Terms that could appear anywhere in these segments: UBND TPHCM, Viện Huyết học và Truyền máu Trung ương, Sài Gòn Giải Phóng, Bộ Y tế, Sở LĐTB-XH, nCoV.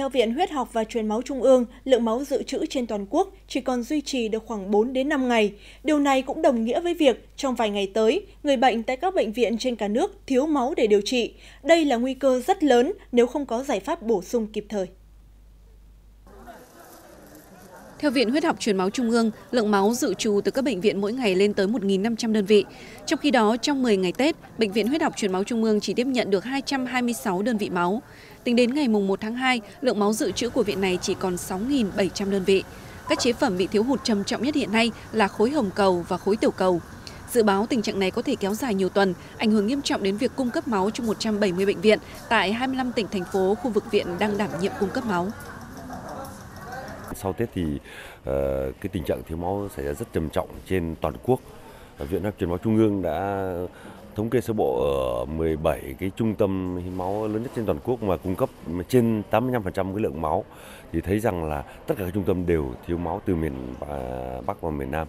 Theo Viện Huyết học và Truyền máu Trung ương, lượng máu dự trữ trên toàn quốc chỉ còn duy trì được khoảng 4 đến 5 ngày. Điều này cũng đồng nghĩa với việc trong vài ngày tới, người bệnh tại các bệnh viện trên cả nước thiếu máu để điều trị. Đây là nguy cơ rất lớn nếu không có giải pháp bổ sung kịp thời. Theo Viện Huyết học Truyền máu Trung ương, lượng máu dự trù từ các bệnh viện mỗi ngày lên tới 1.500 đơn vị. Trong khi đó, trong 10 ngày Tết, Bệnh viện Huyết học Truyền máu Trung ương chỉ tiếp nhận được 226 đơn vị máu. Tính đến ngày 1 tháng 2, lượng máu dự trữ của viện này chỉ còn 6.700 đơn vị. Các chế phẩm bị thiếu hụt trầm trọng nhất hiện nay là khối hồng cầu và khối tiểu cầu. Dự báo tình trạng này có thể kéo dài nhiều tuần, ảnh hưởng nghiêm trọng đến việc cung cấp máu cho 170 bệnh viện tại 25 tỉnh, thành phố, khu vực viện đang đảm nhiệm cung cấp máu. Sau Tết thì cái tình trạng thiếu máu xảy ra rất trầm trọng trên toàn quốc. Viện Huyết học Truyền máu Trung ương đã thống kê sơ bộ ở 17 cái trung tâm hiến máu lớn nhất trên toàn quốc mà cung cấp trên 85% cái lượng máu, thì thấy rằng là tất cả các trung tâm đều thiếu máu từ miền Bắc và miền Nam.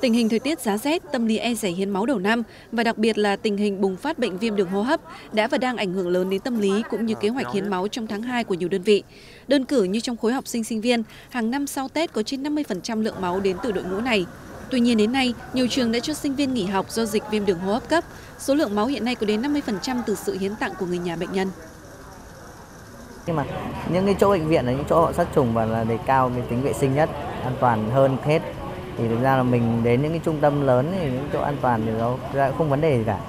Tình hình thời tiết giá rét, tâm lý e dè hiến máu đầu năm và đặc biệt là tình hình bùng phát bệnh viêm đường hô hấp đã và đang ảnh hưởng lớn đến tâm lý cũng như kế hoạch hiến máu trong tháng 2 của nhiều đơn vị. Đơn cử như trong khối học sinh sinh viên, hàng năm sau Tết có trên 50% lượng máu đến từ đội ngũ này. Tuy nhiên đến nay, nhiều trường đã cho sinh viên nghỉ học do dịch viêm đường hô hấp cấp. Số lượng máu hiện nay có đến 50% từ sự hiến tặng của người nhà bệnh nhân. Nhưng mà những cái chỗ bệnh viện là những chỗ họ sát trùng và là đề cao cái tính vệ sinh nhất, an toàn hơn hết. Thì thực ra là mình đến những cái trung tâm lớn thì những chỗ an toàn thì nó ra không vấn đề gì cả.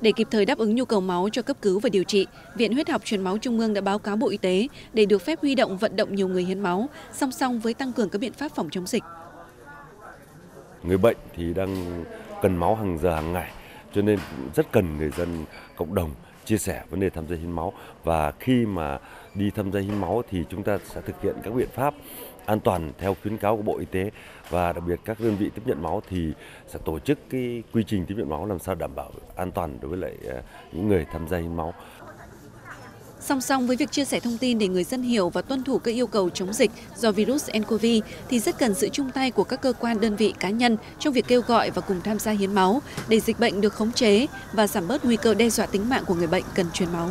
Để kịp thời đáp ứng nhu cầu máu cho cấp cứu và điều trị, Viện Huyết học Truyền máu Trung ương đã báo cáo Bộ Y tế để được phép huy động vận động nhiều người hiến máu, song song với tăng cường các biện pháp phòng chống dịch. Người bệnh thì đang cần máu hàng giờ hàng ngày, cho nên rất cần người dân cộng đồng chia sẻ vấn đề tham gia hiến máu, và khi mà đi tham gia hiến máu thì chúng ta sẽ thực hiện các biện pháp an toàn theo khuyến cáo của Bộ Y tế, và đặc biệt các đơn vị tiếp nhận máu thì sẽ tổ chức cái quy trình tiếp nhận máu làm sao đảm bảo an toàn đối với lại những người tham gia hiến máu. Song song với việc chia sẻ thông tin để người dân hiểu và tuân thủ các yêu cầu chống dịch do virus nCoV thì rất cần sự chung tay của các cơ quan, đơn vị, cá nhân trong việc kêu gọi và cùng tham gia hiến máu để dịch bệnh được khống chế và giảm bớt nguy cơ đe dọa tính mạng của người bệnh cần truyền máu.